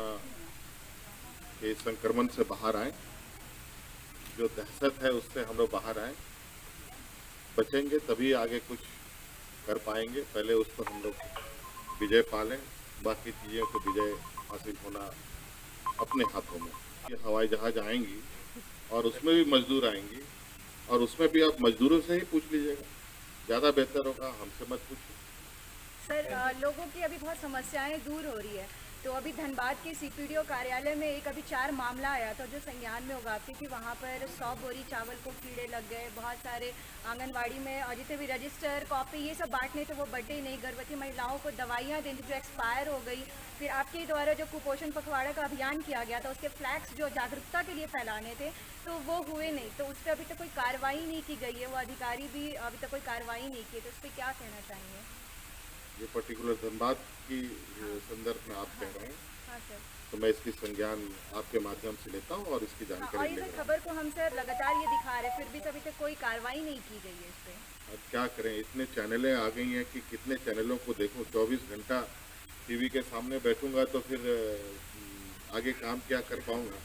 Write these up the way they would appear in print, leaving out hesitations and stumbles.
Corona के संक्रमण से बाहर आए, जो दहशत है उससे हम लोग बाहर आए, बचेंगे तभी आगे कुछ कर पाएंगे। पहले उस पर हम लोग विजय पा लें, बाकी चीज़ों को विजय हासिल होना अपने हाथों में। ये हवाई जहाज आएंगी और उसमें भी मजदूर आएंगी और उसमें भी आप मजदूरों से ही पूछ लीजिएगा, ज़्यादा बेहतर होगा, हमसे मत पूछिए। सर, लोगों की अभी बहुत समस्याएं दूर हो रही है, तो अभी धनबाद के सीपीडीओ कार्यालय में एक अभी 4 मामला आया था, जो संज्ञान में उगाती थी, वहाँ पर 100 बोरी चावल को कीड़े लग गए, बहुत सारे आंगनवाड़ी में और जितने भी रजिस्टर कॉपी ये सब बांटने थे वो बटे ही नहीं, गर्भवती महिलाओं को दवाइयाँ देनी जो एक्सपायर हो गई, फिर आपके द्वारा जो कुपोषण पखवाड़ा का अभियान किया गया था उसके फ्लैक्स जो जागरूकता के लिए फैलाने थे तो वो हुए नहीं, तो उस पर अभी तक कोई कार्रवाई नहीं की गई है, वो अधिकारी भी अभी तक कोई कार्रवाई नहीं की, तो उस पर क्या कहना चाहिए? ये पर्टिकुलर धनबाद की संदर्भ में आप कह रहे हैं? हाँ सर, तो मैं इसकी संज्ञान आपके माध्यम से लेता हूँ और इसकी जानकारी ले रहा हूँ। खबर को हम सर लगातार ये दिखा रहे हैं, फिर भी तभी तक कोई कार्रवाई नहीं की गई है इस पर। अब क्या करें, इतने चैनलें आ गई हैं कि कितने चैनलों को देखूँ, 24 घंटा टीवी के सामने बैठूँगा तो फिर आगे काम क्या कर पाऊँगा,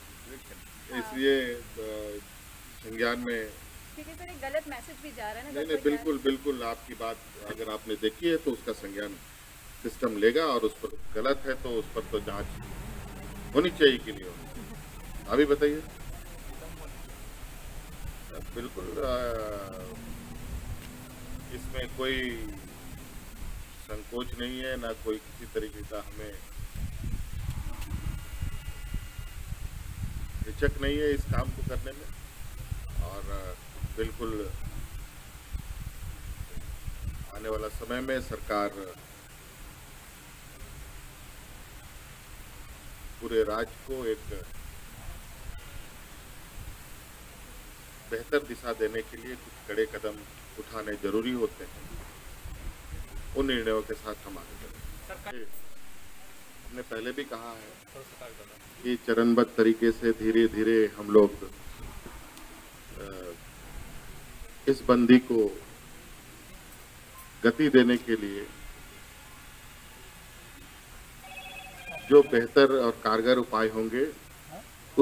इसलिए संज्ञान में क्योंकि सर एक गलत मैसेज भी जा रहा है ना। नहीं, बिल्कुल बिल्कुल आपकी बात अगर आपने देखी है तो उसका संज्ञान सिस्टम लेगा और उस पर गलत है तो उस पर तो जांच होनी चाहिए कि नहीं होगी। अभी बताइए। बिल्कुल इसमें कोई संकोच नहीं है, ना कोई किसी तरीके का हमें हिचक नहीं है इस काम को करने में, और बिल्कुल आने वाला समय में सरकार पूरे राज्य को एक बेहतर दिशा देने के लिए कुछ कड़े कदम उठाने जरूरी होते हैं, उन निर्णयों के साथ हम आगे बढ़ें। हमने पहले भी कहा है कि चरणबद्ध तरीके से धीरे धीरे हम लोग इस बंदी को गति देने के लिए जो बेहतर और कारगर उपाय होंगे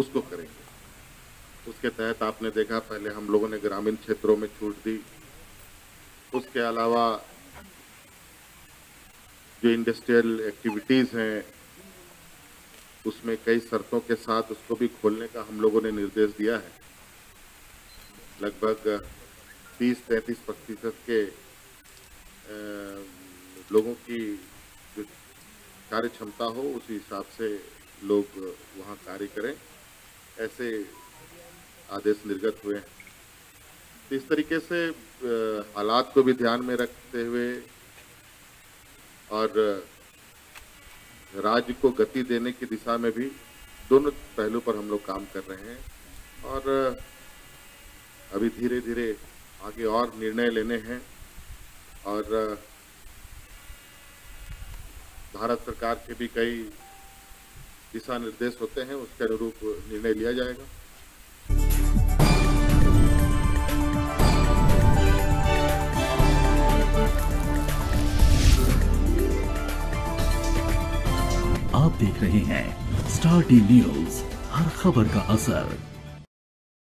उसको करेंगे। उसके तहत आपने देखा पहले हम लोगों ने ग्रामीण क्षेत्रों में छूट दी, उसके अलावा जो इंडस्ट्रियल एक्टिविटीज़ हैं उसमें कई शर्तों के साथ उसको भी खोलने का हम लोगों ने निर्देश दिया है। लगभग 30-33% के लोगों की जो कार्य क्षमता हो उसी हिसाब से लोग वहाँ कार्य करें, ऐसे आदेश निर्गत हुए हैं। तो इस तरीके से हालात को भी ध्यान में रखते हुए और राज्य को गति देने की दिशा में भी दोनों पहलू पर हम लोग काम कर रहे हैं, और अभी धीरे धीरे आगे और निर्णय लेने हैं, और भारत सरकार के भी कई दिशा निर्देश होते हैं, उसके अनुरूप निर्णय लिया जाएगा। आप देख रहे हैं स्टार न्यूज़, हर खबर का असर।